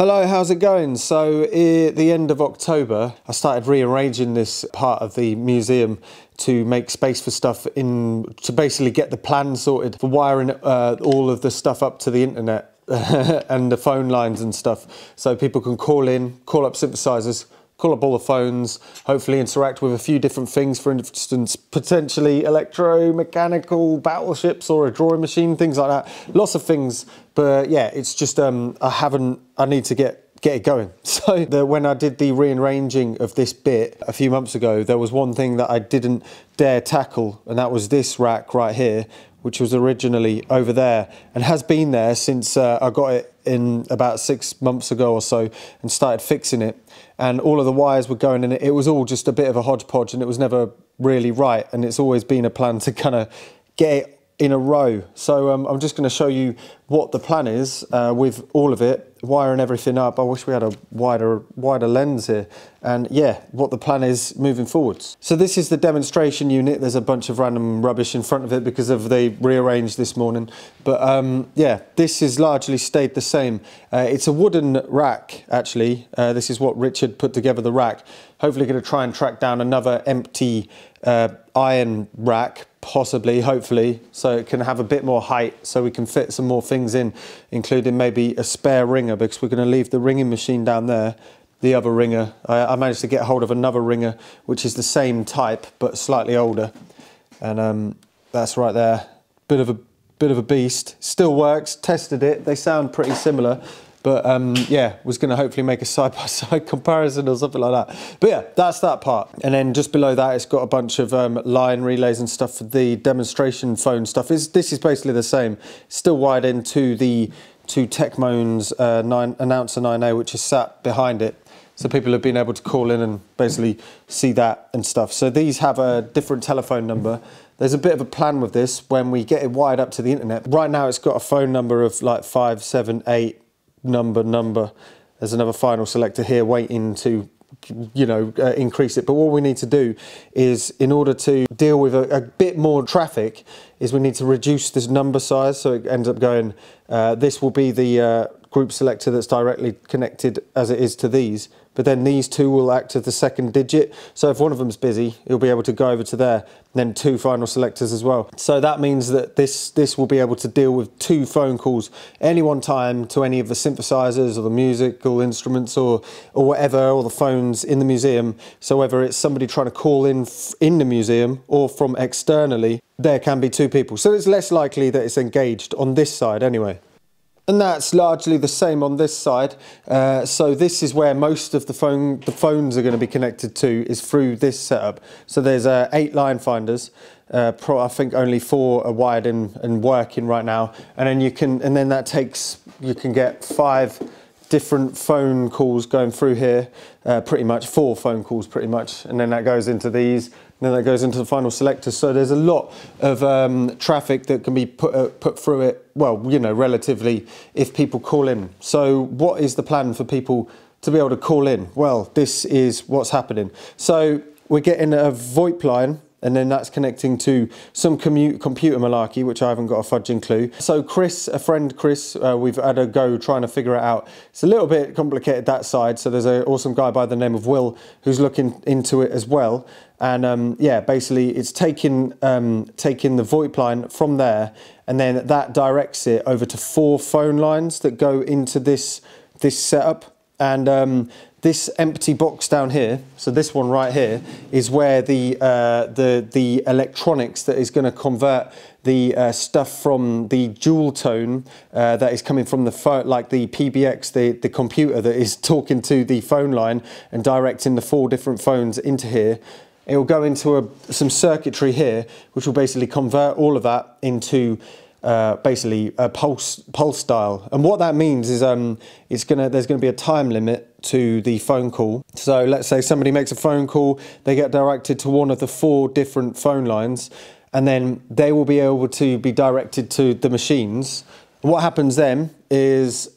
Hello, how's it going? So at the end of October, I started rearranging this part of the museum to make space for stuff in, to basically get the plan sorted for wiring all of the stuff up to the internet and the phone lines and stuff. So people can call in, call up synthesizers, call up all the phones, hopefully interact with a few different things, for instance, potentially electromechanical battleships or a drawing machine, things like that. Lots of things, but yeah, it's just, I need to get it going. So when I did the rearranging of this bit a few months ago, there was one thing that I didn't dare tackle, and that was this rack right here, which was originally over there and has been there since I got it in about 6 months ago or so and started fixing it. And all of the wires were going in it. It was all just a bit of a hodgepodge and it was never really right. And it's always been a plan to kind of get it in a row. So I'm just going to show you what the plan is with all of it, wiring everything up. I wish we had a wider lens here. And yeah, what the plan is moving forwards. So this is the demonstration unit. There's a bunch of random rubbish in front of it because of they rearranged this morning. But yeah, this has largely stayed the same. It's a wooden rack, actually. This is what Richard put together, the rack. Hopefully going to try and track down another empty iron rack, possibly, hopefully, so it can have a bit more height so we can fit some more things in, including maybe a spare ringer, because we're going to leave the ringing machine down there, the other ringer. I managed to get hold of another ringer, which is the same type, but slightly older. And that's right there. Bit of a beast. Still works, tested it. They sound pretty similar. But yeah, was going to hopefully make a side-by-side comparison or something like that. But yeah, that's that part. And then just below that, it's got a bunch of line relays and stuff for the demonstration phone stuff. This is basically the same. Still wired into the Techmoon's announcer 9A, which is sat behind it. So people have been able to call in and basically see that and stuff. So these have a different telephone number. There's a bit of a plan with this when we get it wired up to the internet. Right now, it's got a phone number of like 578. number. There's another final selector here waiting to, you know, increase it. But what we need to do is, in order to deal with a bit more traffic, is we need to reduce this number size, so it ends up going, this will be the group selector that's directly connected as it is to these, but then these two will act as the second digit. So if one of them's busy, it'll be able to go over to there, and then two final selectors as well. So that means that this will be able to deal with two phone calls any one time to any of the synthesizers or the musical instruments or whatever, or the phones in the museum. So whether it's somebody trying to call in the museum or from externally, there can be two people. So it's less likely that it's engaged on this side anyway. And that's largely the same on this side. So this is where most of the phones are going to be connected to, is through this setup. So there's 8 line finders. I think only 4 are wired in and working right now. And then you can get 5 different phone calls going through here, pretty much 4 phone calls pretty much, and then that goes into these, and then that goes into the final selector. So there's a lot of traffic that can be put through it, well, you know, relatively, if people call in. So what is the plan for people to be able to call in? Well, this is what's happening. So we're getting a VoIP line, and then that's connecting to some computer malarkey, which I haven't got a fudging clue. So Chris, a friend Chris, we've had a go trying to figure it out. It's a little bit complicated that side. So there's an awesome guy by the name of Will who's looking into it as well. And yeah, basically it's taking the VoIP line from there, and then that directs it over to 4 phone lines that go into this setup. And this empty box down here, so this one right here, is where the electronics that is going to convert the stuff from the dual tone that is coming from the phone, like the PBX, the computer that is talking to the phone line and directing the 4 different phones into here. It will go into some circuitry here, which will basically convert all of that into basically a pulse dial. And what that means is there's gonna be a time limit to the phone call. So let's say somebody makes a phone call, they get directed to one of the 4 different phone lines, and then they will be able to be directed to the machines. And what happens then is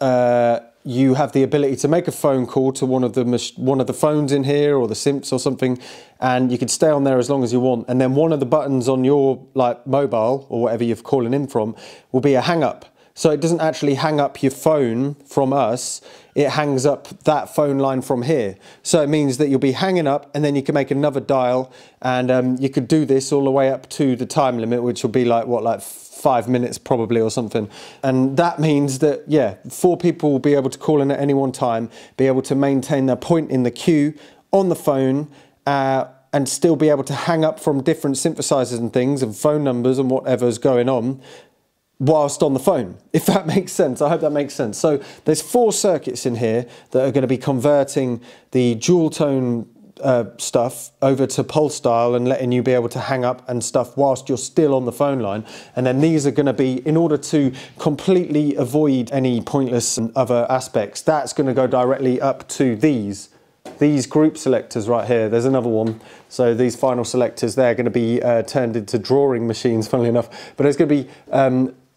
you have the ability to make a phone call to one of the phones in here, or the simps or something, and you can stay on there as long as you want. And then one of the buttons on your, like, mobile or whatever you're calling in from will be a hang up. So it doesn't actually hang up your phone from us, it hangs up that phone line from here. So it means that you'll be hanging up and then you can make another dial, and you could do this all the way up to the time limit, which will be like, what, like 5 minutes probably or something. And that means that, yeah, 4 people will be able to call in at any one time, be able to maintain their point in the queue on the phone, and still be able to hang up from different synthesizers and things and phone numbers and whatever's going on whilst on the phone, if that makes sense. I hope that makes sense. So there's 4 circuits in here that are going to be converting the dual tone stuff over to pulse dial and letting you be able to hang up and stuff whilst you're still on the phone line. And then these are going to be, in order to completely avoid any pointless and other aspects, that's going to go directly up to these group selectors right here. There's another one. So these final selectors, they're going to be turned into drawing machines, funnily enough. But there's going to be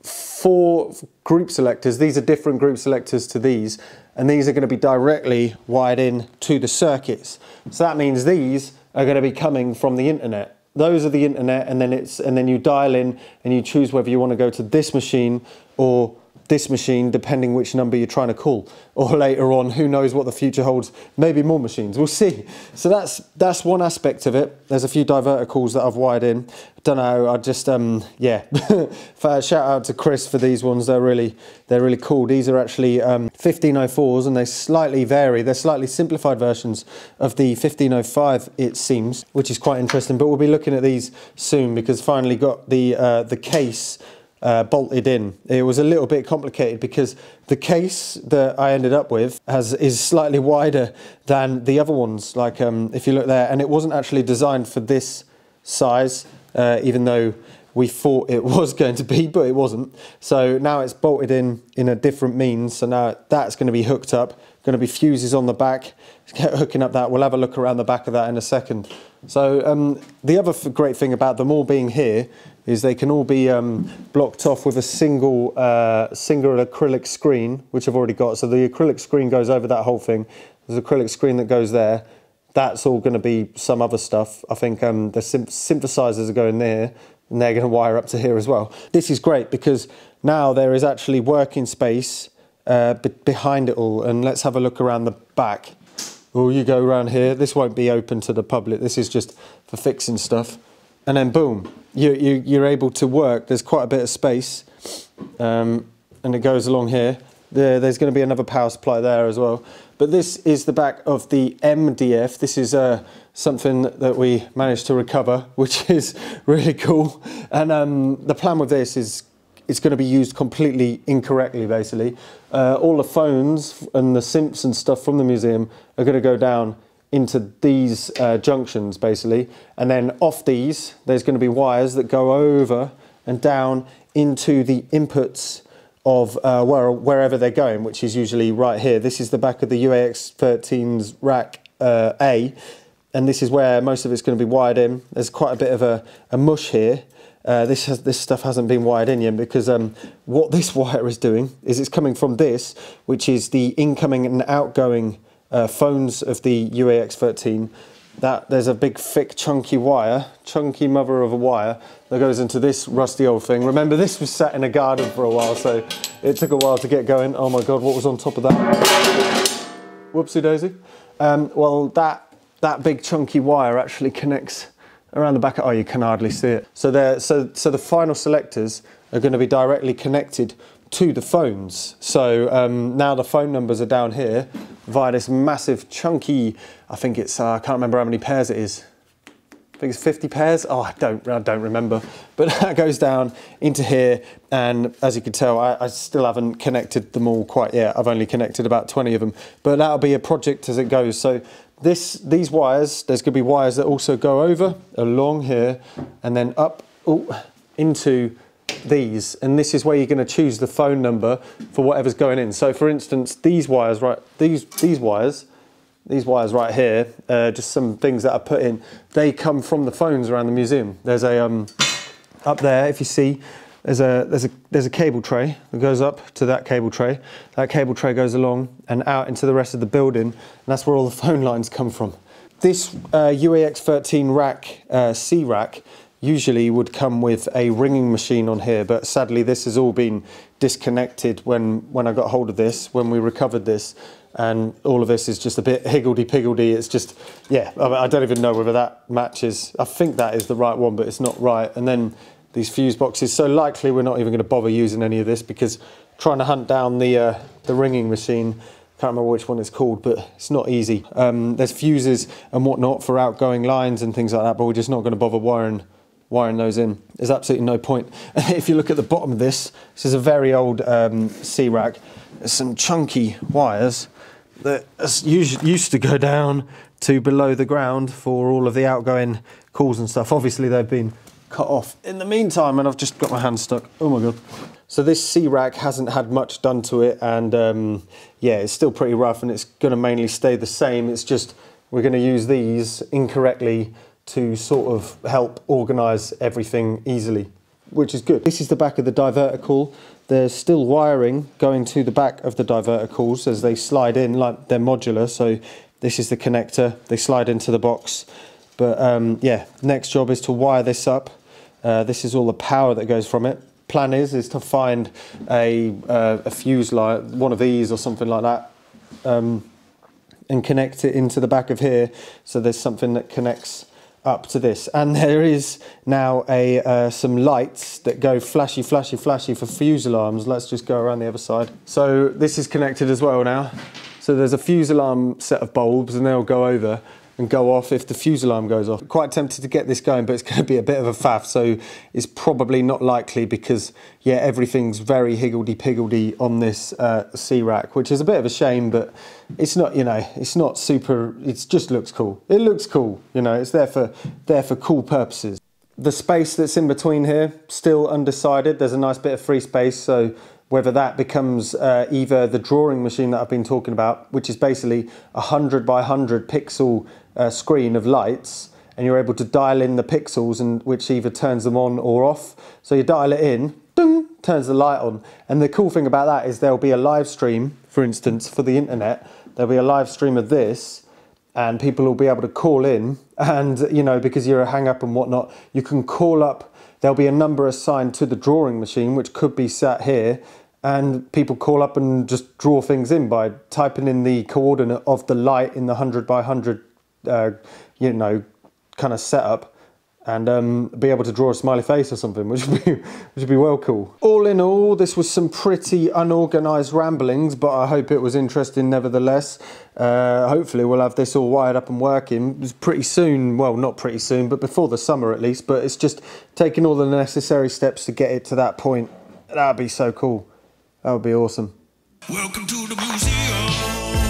4 group selectors. These are different group selectors to these, and these are going to be directly wired in to the circuits. So that means these are going to be coming from the internet. Those are the internet, and then you dial in and you choose whether you want to go to this machine or this machine, depending which number you're trying to call. Or later on, who knows what the future holds, maybe more machines, we'll see. So that's one aspect of it. There's a few diverter calls that I've wired in. Don't know, I just, yeah. Shout out to Chris for these ones, they're really cool. These are actually 1504s, and they slightly vary. They're slightly simplified versions of the 1505, it seems, which is quite interesting, but we'll be looking at these soon, because finally got the case bolted in. It was a little bit complicated because the case that I ended up with is slightly wider than the other ones, like if you look there, and it wasn't actually designed for this size, even though we thought it was going to be, but it wasn't. So now it's bolted in a different means, so now that's going to be hooked up, going to be fuses on the back, hooking up that. We'll have a look around the back of that in a second. So the other great thing about them all being here is they can all be blocked off with a single acrylic screen, which I've already got. So the acrylic screen goes over that whole thing. There's an acrylic screen that goes there. That's all going to be some other stuff. I think the synthesizers are going there, and they're going to wire up to here as well. This is great because now there is actually working space behind it all. And let's have a look around the back. Oh, you go around here. This won't be open to the public. This is just for fixing stuff. And then boom, you're able to work. There's quite a bit of space, and it goes along here. There's going to be another power supply there as well. But this is the back of the MDF. This is something that we managed to recover, which is really cool. And the plan with this is it's going to be used completely incorrectly, basically. All the phones and the synths and stuff from the museum are going to go down into these junctions, basically, and then off these there's going to be wires that go over and down into the inputs of wherever they're going, which is usually right here. This is the back of the UAX13's rack A, and this is where most of it's going to be wired in. There's quite a bit of a mush here. This stuff hasn't been wired in yet, because what this wire is doing is it's coming from this, which is the incoming and outgoing phones of the UAX13. That there's a big thick chunky wire, chunky mother of a wire, that goes into this rusty old thing. Remember, this was sat in a garden for a while, so it took a while to get going. Oh my god, what was on top of that? Whoopsie daisy. Well, that big chunky wire actually connects around the back. Oh, you can hardly see it. So the final selectors are going to be directly connected to the phones. So now the phone numbers are down here via this massive chunky, I think it's, I can't remember how many pairs it is. I think it's 50 pairs. Oh, I don't remember. But that goes down into here, and as you can tell, I still haven't connected them all quite yet. I've only connected about 20 of them, but that'll be a project as it goes. So these wires, there's going to be wires that also go over along here and then up into these, and this is where you're going to choose the phone number for whatever's going in. So for instance, these wires right here, just some things that I put in, they come from the phones around the museum. There's a up there, if you see, there's a cable tray that goes up to that cable tray. That cable tray goes along and out into the rest of the building, and that's where all the phone lines come from. This UAX13 rack, C rack, usually would come with a ringing machine on here, but sadly this has all been disconnected when I got hold of this, when we recovered this, and all of this is just a bit higgledy-piggledy. It's just, yeah, I don't even know whether that matches. I think that is the right one, but it's not right. And then these fuse boxes, so likely we're not even going to bother using any of this, because trying to hunt down the ringing machine, can't remember which one it's called, but it's not easy. There's fuses and whatnot for outgoing lines and things like that, but we're just not going to bother wiring those in. There's absolutely no point. If you look at the bottom of this, this is a very old C-rack. There's some chunky wires that used to go down to below the ground for all of the outgoing calls and stuff. Obviously they've been cut off in the meantime, and I've just got my hand stuck. Oh my God. So this C-rack hasn't had much done to it, and yeah, it's still pretty rough, and it's gonna mainly stay the same. It's just, we're gonna use these incorrectly to sort of help organize everything easily, which is good. This is the back of the diverter coil. There's still wiring going to the back of the diverter coils as they slide in, like they're modular. So this is the connector, they slide into the box. But yeah, next job is to wire this up. This is all the power that goes from it. Plan is to find a fuse line, one of these or something like that, and connect it into the back of here. So there's something that connects up to this. And there is now some lights that go flashy, flashy, flashy for fuse alarms. Let's just go around the other side. So this is connected as well now. So there's a fuse alarm set of bulbs, and they'll go over and go off if the fuse alarm goes off. Quite tempted to get this going, but it's going to be a bit of a faff, so it's probably not likely, because yeah, everything's very higgledy-piggledy on this C-rack, which is a bit of a shame, but it's not, you know, it's not super, it just looks cool. It looks cool, you know, it's there for cool purposes. The space that's in between here, still undecided. There's a nice bit of free space, so whether that becomes either the drawing machine that I've been talking about, which is basically a 100 by 100 pixel screen of lights, and you're able to dial in the pixels, and which either turns them on or off. So you dial it in, ding, turns the light on. And the cool thing about that is there'll be a live stream, for instance, for the internet. There'll be a live stream of this, and people will be able to call in, and you know, because you're a hang up and whatnot, you can call up. There'll be a number assigned to the drawing machine, which could be sat here, and people call up and just draw things in by typing in the coordinate of the light in the 100 by 100, you know, kind of setup, and be able to draw a smiley face or something, which would be well cool. All in all, this was some pretty unorganized ramblings, but I hope it was interesting nevertheless. Hopefully we'll have this all wired up and working pretty soon. Well, not pretty soon, but before the summer at least, but it's just taking all the necessary steps to get it to that point. That'd be so cool. That would be awesome. Welcome to the museum.